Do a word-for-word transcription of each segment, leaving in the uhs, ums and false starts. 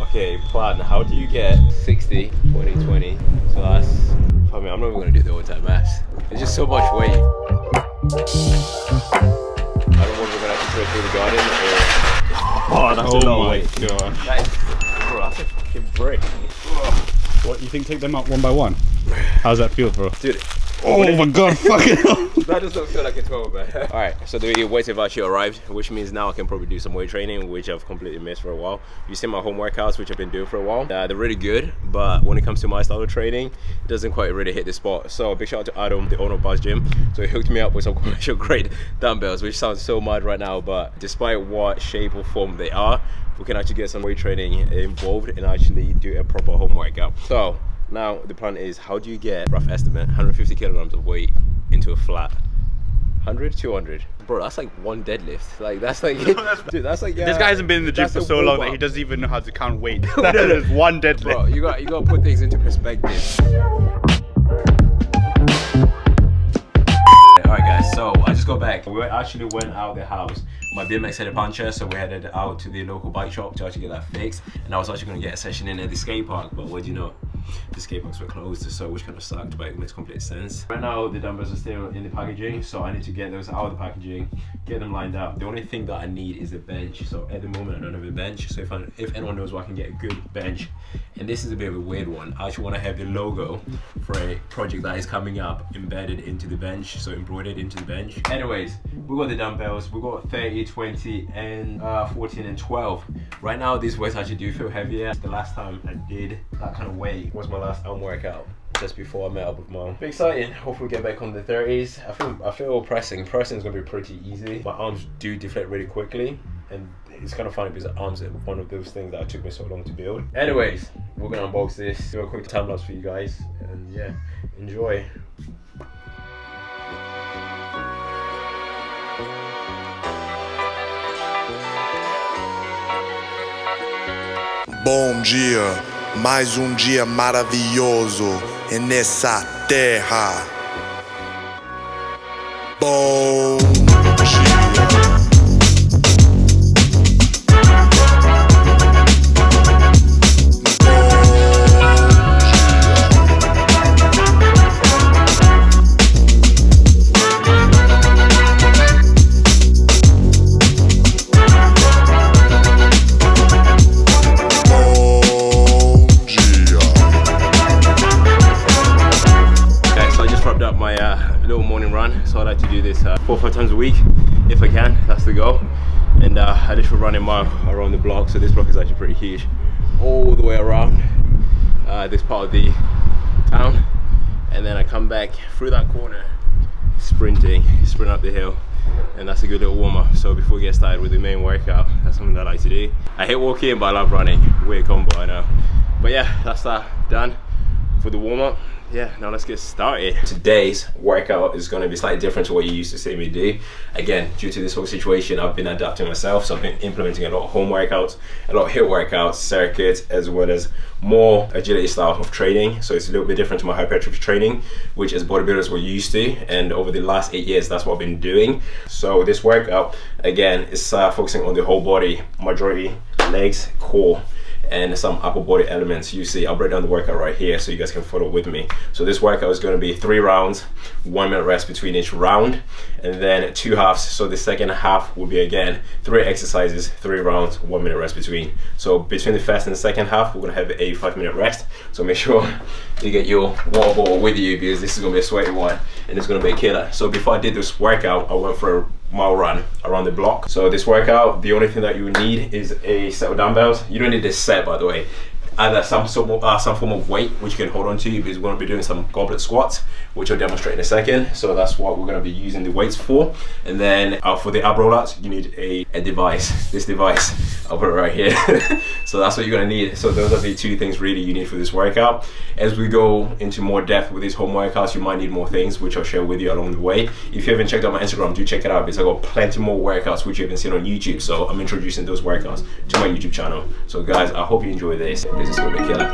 Okay, plan, how do you get sixty, twenty, twenty? So that's, I mean, I'm not even gonna do the overtime mass. It's just so much weight. I don't know if we're gonna have to go through the garden or... Oh, that's oh a lot of weight. God. That is, bro, that's a fucking brick. What, you think take them up one by one? How's that feel, bro? Dude. Oh my god, fucking hell. That does not feel like it's over, man. Alright, so the weights have actually arrived, which means now I can probably do some weight training, which I've completely missed for a while. You see my home workouts, which I've been doing for a while. Uh, they're really good, but when it comes to my style of training, it doesn't quite really hit the spot. So big shout out to Adam, the owner of Buzz Gym. So he hooked me up with some commercial grade dumbbells, which sounds so mad right now, but despite what shape or form they are, we can actually get some weight training involved and actually do a proper home workout. So now the plan is, how do you get, rough estimate, one hundred fifty kilograms of weight into a flat? one hundred, two hundred? Bro, that's like one deadlift. Like that's like, no, that's, dude, that's like yeah, this guy hasn't been in the gym for so long that he doesn't even know how to count weight. That is one deadlift. Bro, you got you got to put things into perspective. All right, guys. So I just got back. We actually went out the house. My B M X had a puncture, so we headed out to the local bike shop to actually get that fixed. And I was actually going to get a session in at the skate park, but what do you know? The skate parks were closed, so which kind of sucked, but it makes complete sense. Right now the dumbbells are still in the packaging, so I need to get those out of the packaging, get them lined up. The only thing that I need is a bench, so at the moment I don't have a bench, so if I, if anyone knows where I can get a good bench, and this is a bit of a weird one, I actually want to have the logo for a project that is coming up embedded into the bench, so embroidered into the bench. Anyways, we got the dumbbells, we got thirty, twenty and fourteen and twelve. Right now these weights actually do feel heavier. The last time I did that kind of weight was my last arm workout just before I met up with mom. Be exciting. Hopefully we get back on the thirties. I feel I feel pressing. Pressing is gonna be pretty easy. My arms do deflate really quickly, and it's kind of funny because arms are one of those things that took me so long to build. Anyways, we're gonna unbox this, do a quick time lapse for you guys, and yeah, enjoy. Bom dia. Mais um dia maravilhoso nessa terra. Bom times a week if I can, that's the goal. And uh, I just run a mile around the block, so this block is actually pretty huge, all the way around uh, this part of the town, and then I come back through that corner sprinting, sprint up the hill, and that's a good little warm-up. So before we get started with the main workout, that's something that I like to do. I hate walking, but I love running. Weird combo, I know, but yeah, that's that done for the warm-up. Yeah, now let's get started. Today's workout is going to be slightly different to what you used to see me do. Again, due to this whole situation, I've been adapting myself, so I've been implementing a lot of home workouts, a lot of HIIT workouts, circuits, as well as more agility style of training. So it's a little bit different to my hypertrophy training, which as bodybuilders we're used to, and over the last eight years that's what I've been doing. So this workout, again, is uh, focusing on the whole body, majority legs, core, and some upper body elements. You see, I'll break down the workout right here so you guys can follow with me. So this workout is going to be three rounds, one minute rest between each round, and then two halves. So the second half will be, again, three exercises, three rounds, one minute rest between. So between the first and the second half, we're going to have a five minute rest. So make sure you get your water bottle with you because this is going to be a sweaty one and it's going to be a killer. So before I did this workout, I went for a mile run around the block. So this workout, the only thing that you need is a set of dumbbells. You don't need this set, by the way. Either some sort of, uh, some form of weight which you can hold on to, because we're going to be doing some goblet squats, which I'll demonstrate in a second. So that's what we're going to be using the weights for. And then uh, for the ab rollouts, you need a, a device. This device, I'll put it right here. So that's what you're going to need. So those are the two things really you need for this workout. As we go into more depth with these home workouts, you might need more things, which I'll share with you along the way. If you haven't checked out my Instagram, do check it out because I've got plenty more workouts which you haven't seen on YouTube. So I'm introducing those workouts to my YouTube channel. So guys, I hope you enjoy this. This is gonna be killer.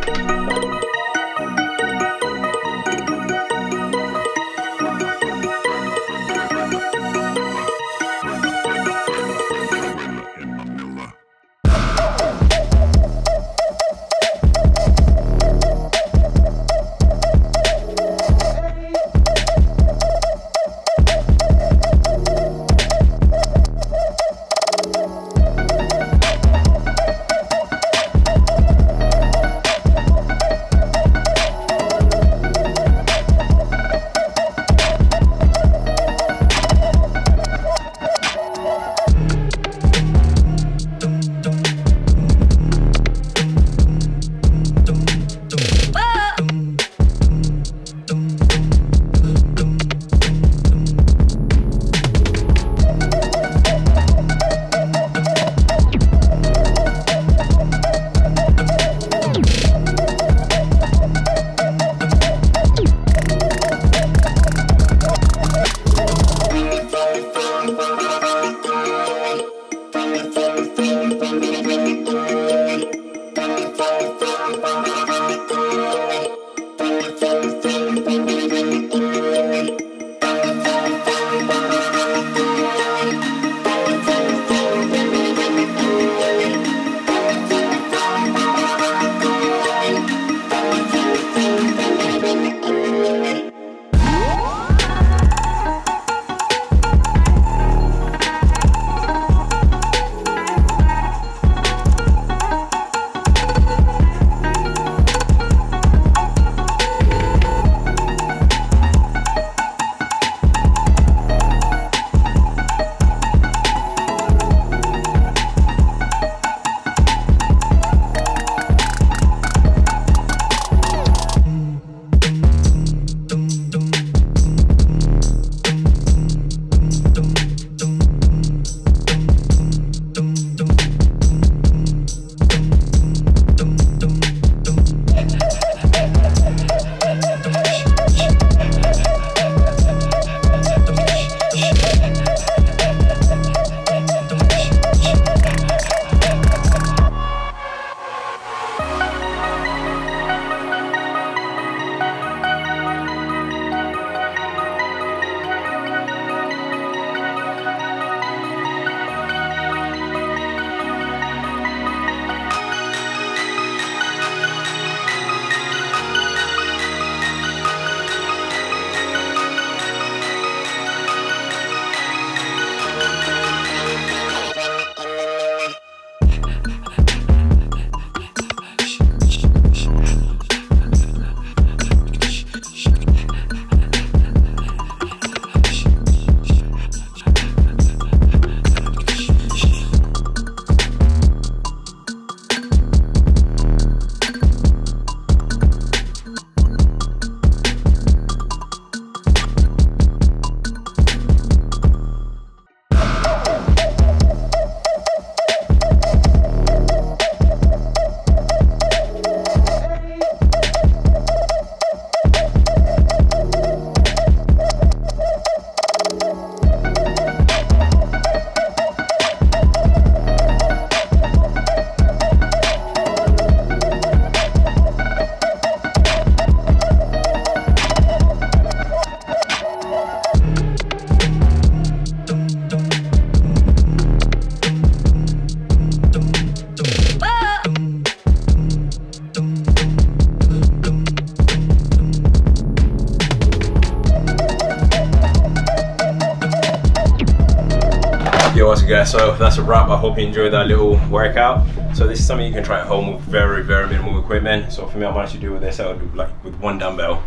Guys, so that's a wrap. I hope you enjoyed that little workout. So this is something you can try at home with very very minimal equipment. So for me, I managed to do with this, I would do like with one dumbbell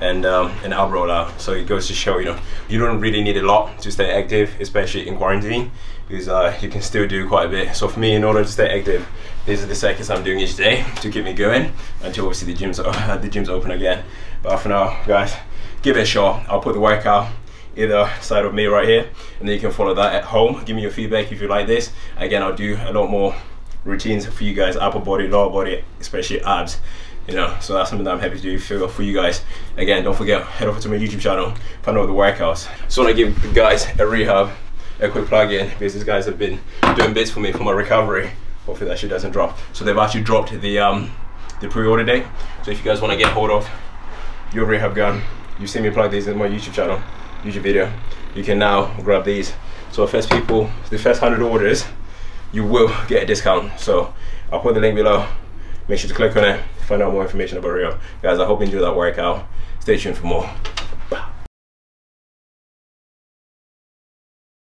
and um, an ab roller. So it goes to show, you know, you don't really need a lot to stay active, especially in quarantine, because uh, you can still do quite a bit. So for me, in order to stay active, these are the circuits I'm doing each day to keep me going until obviously the gyms are, the gyms open again. But for now, guys, give it a shot. I'll put the workout either side of me right here, and then you can follow that at home. Give me your feedback if you like this. Again, I'll do a lot more routines for you guys, upper body, lower body, especially abs, you know. So that's something that I'm happy to do for you guys. Again, don't forget, head over to my YouTube channel, find out the workouts. So I want to give you guys a rehab, a quick plug in, because these guys have been doing bits for me for my recovery. Hopefully that shit doesn't drop. So they've actually dropped the um the pre-order date. So if you guys want to get hold of your rehab gun, you've seen me plug these in my YouTube channel, YouTube video, you can now grab these. So first people, the first one hundred orders, you will get a discount. So I'll put the link below. Make sure to click on it, find out more information about Rio. Guys, I hope you enjoyed that workout. Stay tuned for more.